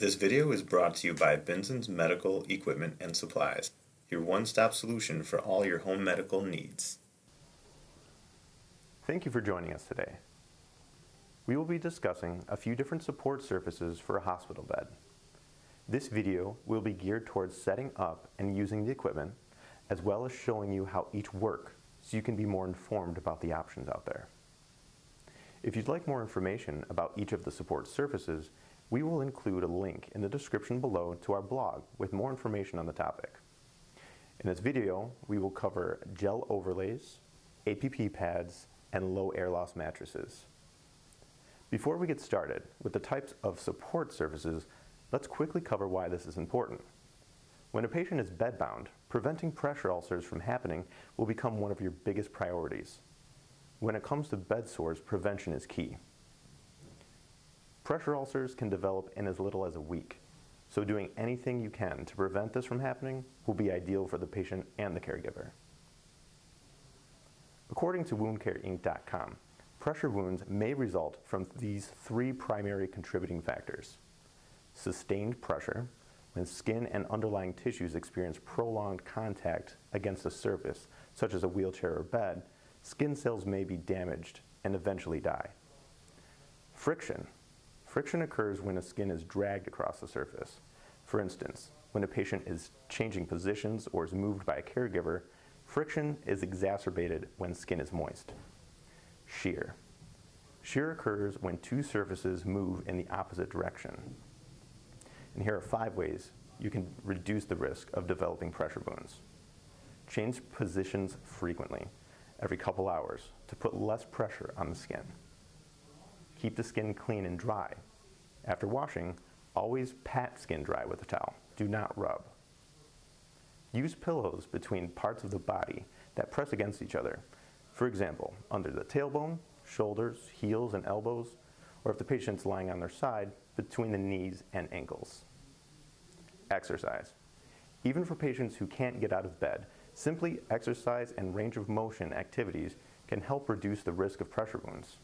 This video is brought to you by Binson's Medical Equipment and Supplies, your one-stop solution for all your home medical needs. Thank you for joining us today. We will be discussing a few different support surfaces for a hospital bed. This video will be geared towards setting up and using the equipment, as well as showing you how each work so you can be more informed about the options out there. If you'd like more information about each of the support surfaces, we will include a link in the description below to our blog with more information on the topic. In this video, we will cover gel overlays, APP pads, and low air loss mattresses. Before we get started with the types of support surfaces, let's quickly cover why this is important. When a patient is bedbound, preventing pressure ulcers from happening will become one of your biggest priorities. When it comes to bed sores, prevention is key. Pressure ulcers can develop in as little as a week, so doing anything you can to prevent this from happening will be ideal for the patient and the caregiver. According to WoundCareInc.com, pressure wounds may result from these three primary contributing factors: sustained pressure, when skin and underlying tissues experience prolonged contact against a surface, such as a wheelchair or bed, skin cells may be damaged and eventually die. Friction. Friction occurs when a skin is dragged across the surface. For instance, when a patient is changing positions or is moved by a caregiver, friction is exacerbated when skin is moist. Shear. Shear occurs when two surfaces move in the opposite direction. And here are 5 ways you can reduce the risk of developing pressure wounds. Change positions frequently, every couple hours, to put less pressure on the skin. Keep the skin clean and dry. After washing, always pat skin dry with a towel. Do not rub. Use pillows between parts of the body that press against each other. For example, under the tailbone, shoulders, heels, and elbows, or if the patient's lying on their side, between the knees and ankles. Exercise. Even for patients who can't get out of bed, simply exercise and range of motion activities can help reduce the risk of pressure wounds.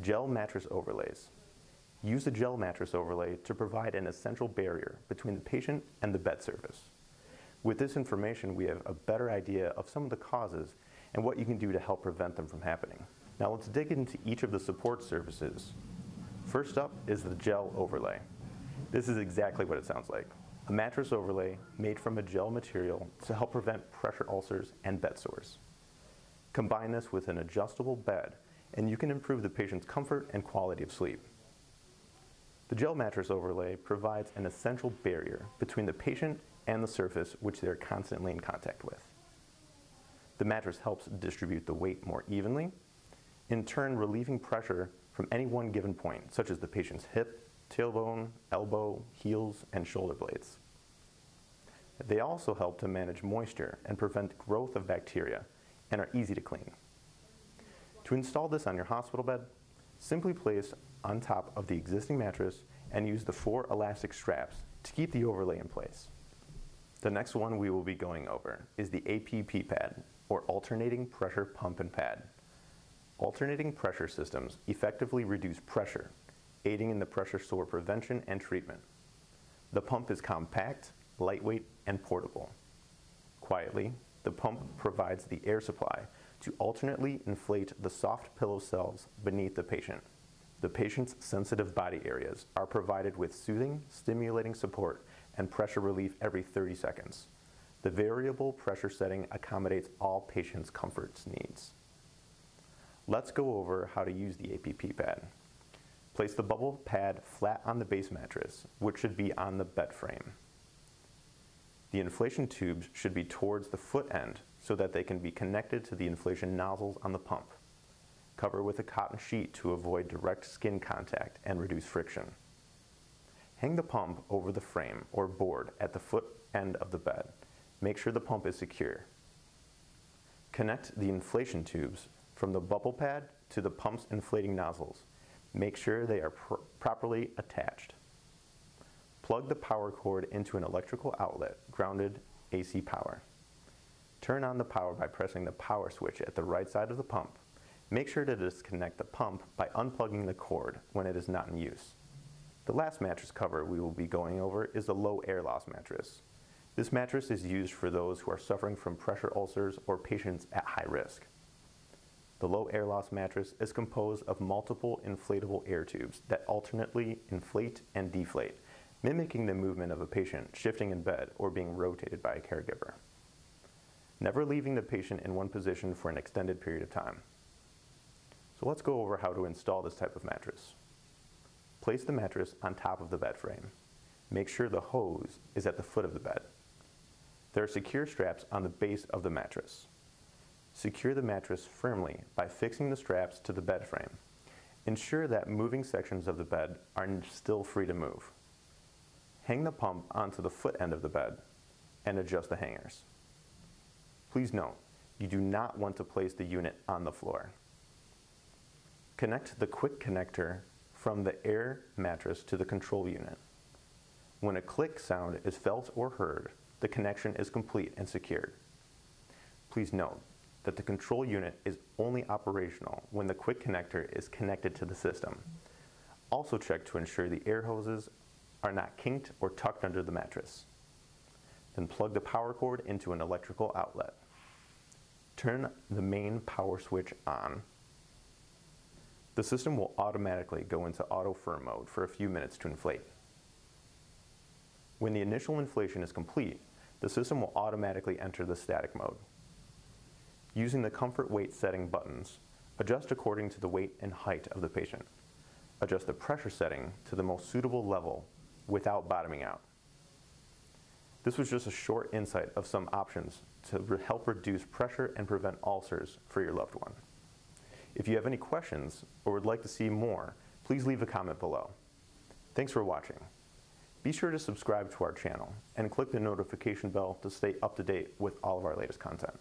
Gel mattress overlays. Use a gel mattress overlay to provide an essential barrier between the patient and the bed surface. With this information, we have a better idea of some of the causes and what you can do to help prevent them from happening. Now let's dig into each of the support surfaces. First up is the gel overlay. This is exactly what it sounds like. A mattress overlay made from a gel material to help prevent pressure ulcers and bed sores. Combine this with an adjustable bed and you can improve the patient's comfort and quality of sleep. The gel mattress overlay provides an essential barrier between the patient and the surface which they are constantly in contact with. The mattress helps distribute the weight more evenly, in turn relieving pressure from any one given point, such as the patient's hip, tailbone, elbow, heels, and shoulder blades. They also help to manage moisture and prevent growth of bacteria and are easy to clean. To install this on your hospital bed, simply place on top of the existing mattress and use the 4 elastic straps to keep the overlay in place. The next one we will be going over is the APP pad, or alternating pressure pump and pad. Alternating pressure systems effectively reduce pressure, aiding in the pressure sore prevention and treatment. The pump is compact, lightweight, and portable. Quietly, the pump provides the air supply to alternately inflate the soft pillow cells beneath the patient. The patient's sensitive body areas are provided with soothing, stimulating support and pressure relief every 30 seconds. The variable pressure setting accommodates all patients' comfort needs. Let's go over how to use the APP pad. Place the bubble pad flat on the base mattress, which should be on the bed frame. The inflation tubes should be towards the foot end so that they can be connected to the inflation nozzles on the pump. Cover with a cotton sheet to avoid direct skin contact and reduce friction. Hang the pump over the frame or board at the foot end of the bed. Make sure the pump is secure. Connect the inflation tubes from the bubble pad to the pump's inflating nozzles. Make sure they are properly attached. Plug the power cord into an electrical outlet, grounded AC power. Turn on the power by pressing the power switch at the right side of the pump. Make sure to disconnect the pump by unplugging the cord when it is not in use. The last mattress cover we will be going over is the low air loss mattress. This mattress is used for those who are suffering from pressure ulcers or patients at high risk. The low air loss mattress is composed of multiple inflatable air tubes that alternately inflate and deflate, mimicking the movement of a patient shifting in bed or being rotated by a caregiver, never leaving the patient in one position for an extended period of time. So let's go over how to install this type of mattress. Place the mattress on top of the bed frame. Make sure the hose is at the foot of the bed. There are secure straps on the base of the mattress. Secure the mattress firmly by fixing the straps to the bed frame. Ensure that moving sections of the bed are still free to move. Hang the pump onto the foot end of the bed and adjust the hangers. Please note, you do not want to place the unit on the floor. Connect the quick connector from the air mattress to the control unit. When a click sound is felt or heard, the connection is complete and secured. Please note that the control unit is only operational when the quick connector is connected to the system. Also check to ensure the air hoses are not kinked or tucked under the mattress. Then plug the power cord into an electrical outlet. Turn the main power switch on. The system will automatically go into auto firm mode for a few minutes to inflate. When the initial inflation is complete, the system will automatically enter the static mode. Using the comfort weight setting buttons, adjust according to the weight and height of the patient. Adjust the pressure setting to the most suitable level without bottoming out. This was just a short insight of some options to help reduce pressure and prevent ulcers for your loved one. If you have any questions or would like to see more, please leave a comment below. Thanks for watching. Be sure to subscribe to our channel and click the notification bell to stay up to date with all of our latest content.